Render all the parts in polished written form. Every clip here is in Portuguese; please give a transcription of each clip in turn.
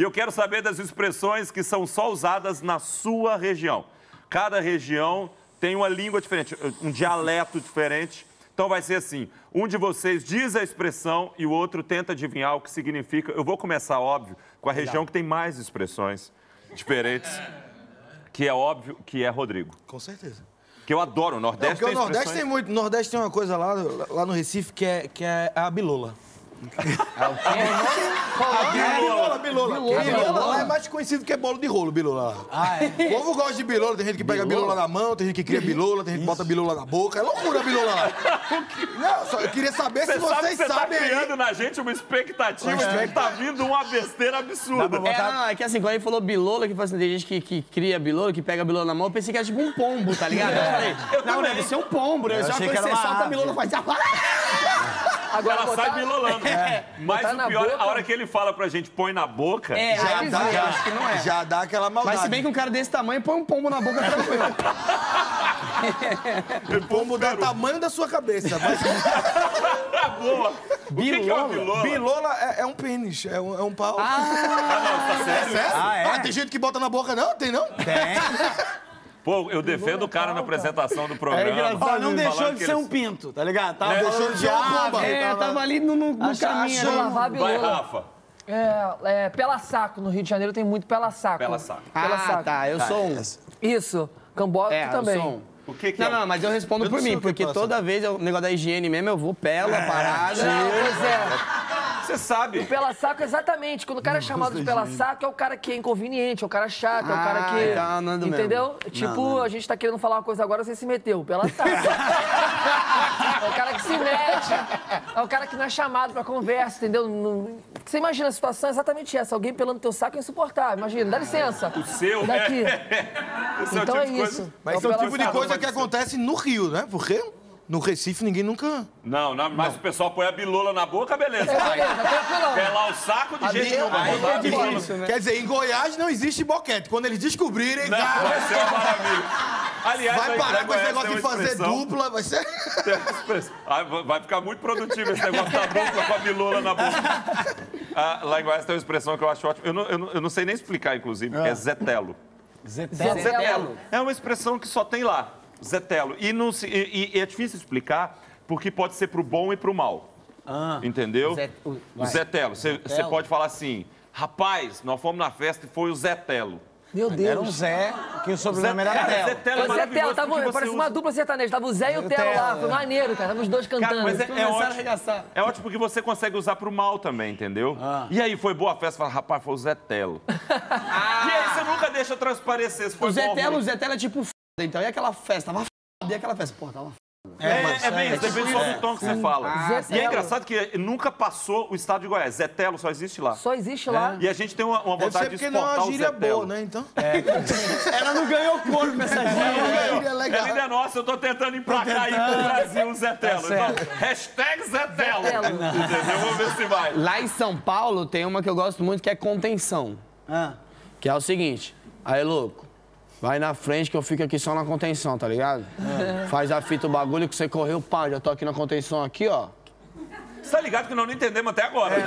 E eu quero saber das expressões que são só usadas na sua região. Cada região tem uma língua diferente, um dialeto diferente. Então vai ser assim, um de vocês diz a expressão e o outro tenta adivinhar o que significa. Eu vou começar, óbvio, com a região que tem mais expressões diferentes, que é óbvio que é Rodrigo. Com certeza. Que eu adoro, o Nordeste tem expressões... Nordeste tem muito, o Nordeste tem uma coisa lá no Recife que é a bilola. Bilola lá é mais conhecido que é bolo de rolo, bilola. O povo gosta de bilola, tem gente que pega bilola na mão, tem gente que cria bilola, tem gente que bota bilola na boca. É loucura a bilola lá. Não, só eu queria saber se vocês sabem. Tá criando na gente uma expectativa de que tá vindo uma besteira absurda. É que assim, quando ele falou bilola, que faz assim, tem gente que cria bilola, que pega bilola na mão, eu pensei que era tipo um pombo, tá ligado? Eu falei, não, deve ser um pombo, né? Eu já conheci essa bilola, faz... Agora ela sai bilolando. Mas o pior é a hora que ele fala pra gente, põe na boca, já dá aquela maldade. Mas se bem que um cara desse tamanho, põe um pombo na boca tranquilo. O pombo do tamanho da sua cabeça. Mas... Boa. Bilola? O que é bilola? Bilola é um pênis, é um pau. Ah, não, tá sério? É sério? Tem gente que bota na boca, não? Tem não? Tem. Pô, eu defendo o cara na apresentação do programa. Ó, não deixou de ser um pinto, tá ligado? Deixou de ser uma bomba. Tava ali no caminho. Vai, Rafa. Pela Saco, no Rio de Janeiro tem muito Pela Saco. Pela Saco. Ah, tá, eu sou um. Isso, Cambota também. Eu sou um. O que que é? Não, mas eu respondo por mim, porque toda vez o negócio da higiene mesmo, eu vou pela parada. Pois é. Você sabe. O Pela Saco, exatamente. Quando o cara é chamado de Pela Saco, é o cara que é inconveniente, é o cara chato, é o cara que... Tá, não, entendeu? Mesmo. Tipo, não. A gente tá querendo falar uma coisa agora, você se meteu. Pela Saco. É o cara que se mete, é o cara que não é chamado pra conversa, entendeu? Você imagina a situação é exatamente essa. Alguém pelando teu saco é insuportável. Imagina, dá licença. O seu? Daqui. Então é isso. Mas esse é o tipo de coisa que acontece no Rio, né? Por quê? No Recife, ninguém nunca... Não, mas o pessoal põe a bilola na boca, beleza. Pelar o saco de jeito nenhum. É difícil, né? Quer dizer, em Goiás não existe boquete. Quando eles descobrirem... Não, cara... vai ser uma maravilha. Aliás, vai parar com esse negócio de fazer dupla, vai ser... Vai ficar muito produtivo esse negócio da dupla com a bilola na boca. Ah, lá em Goiás tem uma expressão que eu acho ótima. Eu não sei nem explicar, inclusive, que é Zé Telo. Zé Telo. É uma expressão que só tem lá. Zé Telo. E é difícil explicar, porque pode ser pro bom e pro mal. Entendeu? O Zé Telo. Você pode falar assim, rapaz, nós fomos na festa e foi o Zé Telo. Meu Deus. Era um Zé, que o sobrenome era Telo. Zé Telo é maravilhoso. Tava, parece uma dupla sertaneja. Tava o Zé e o Telo lá. Foi maneiro, cara. Tava os dois cantando. Cara, mas é ótimo. É ótimo porque você consegue usar pro mal também, entendeu? E aí, foi boa a festa? Fala, rapaz, foi o Zé Telo. E aí, você nunca deixa transparecer se foi bom ou ruim. O Zé Telo é tipo... Então, e aquela festa? Tava f***, e aquela festa? Pô, tava f***. É bem isso, depende só do tom que você fala. E é engraçado que nunca passou o estado de Goiás. Zé Telo só existe lá. Só existe lá. E a gente tem uma vontade de exportar o Zé Telo. Deve ser porque não é uma gíria boa, né, então? Ela não ganhou corpo essa gíria. Ela ainda é nossa, eu tô tentando emplacar aí pro Brasil o Zé Telo. Então, hashtag Zé Telo. Entendeu? Vamos ver se vai. Lá em São Paulo tem uma que eu gosto muito, que é contenção. Que é o seguinte, aí, louco. Vai na frente que eu fico aqui só na contenção, tá ligado? Faz a fita, o bagulho que você correu, pá, já tô aqui na contenção aqui, ó. Você tá ligado que nós não entendemos até agora, né?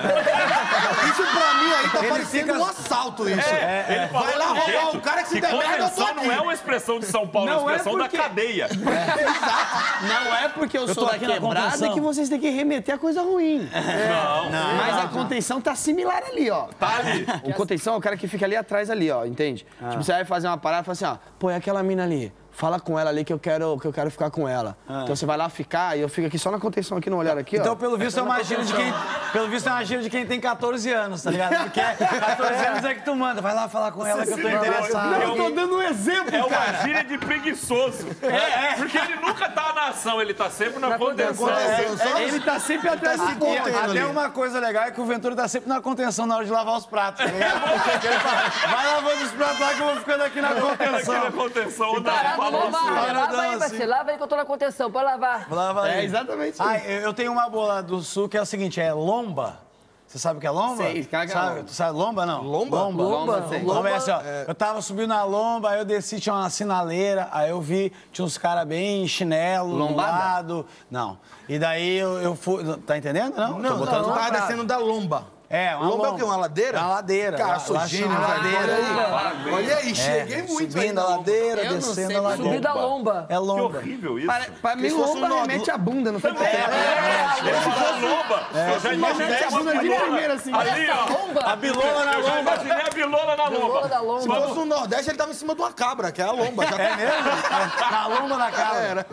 Isso pra mim aí tá parecendo um assalto, isso. Ele vai lá roubar o cara que se der merda, eu tô aqui. Não é uma expressão de São Paulo, é uma expressão da cadeia. Exato. Não é porque eu sou da quebrada que vocês têm que remeter a coisa ruim. Não. Mas a contenção tá similar ali, ó. Tá ali. O contenção é o cara que fica ali atrás ali, ó, entende? Tipo, você vai fazer uma parada e fala assim, ó, pô, é aquela mina ali. Fala com ela ali que eu quero ficar com ela. Então você vai lá ficar e eu fico aqui só na contenção, aqui no olhar aqui, ó. Então, pelo visto, é uma gíria de quem tem 14 anos, tá ligado? Porque 14 anos é que tu manda. Vai lá falar com ela que eu tô interessado. Não, eu tô dando um exemplo, cara. É uma gíria de preguiçoso. Porque ele nunca tá na ação, ele tá sempre na contenção. Ele tá sempre atrás de contenção. Até uma coisa legal é que o Ventura tá sempre na contenção na hora de lavar os pratos, tá ligado? Vai lavando os pratos lá que eu vou ficando aqui na contenção. Aqui na contenção, lava aí que eu tô na contenção, pode lavar. Lava aí. É exatamente isso. Eu tenho uma boa lá do sul que é o seguinte, é lomba. Você sabe o que é lomba? Sei, sabe? Tu sabe lomba, não? Lomba é assim, ó. Eu tava subindo na lomba, aí eu desci, tinha uma sinaleira, aí eu vi, tinha uns caras bem chinelo, lombado. Não. E daí eu fui... Tá entendendo? Não, eu tava descendo da lomba. É, uma lomba. É o quê? Uma ladeira? Uma ladeira. Cara, sou gênio, ladeira. Olha aí, cheguei muito bem. Subindo a ladeira, descendo a ladeira. Subida a lomba. É lomba. Que horrível isso. Para mim, lomba remete a bunda, não foi? É, eu já imaginei a bunda de primeira, assim. Ali, ó. A bilola na lomba. Eu já imaginei a bilola na lomba. Se fosse no Nordeste, ele tava em cima de uma cabra, que é a lomba. Já tem mesmo? A lomba na cabra.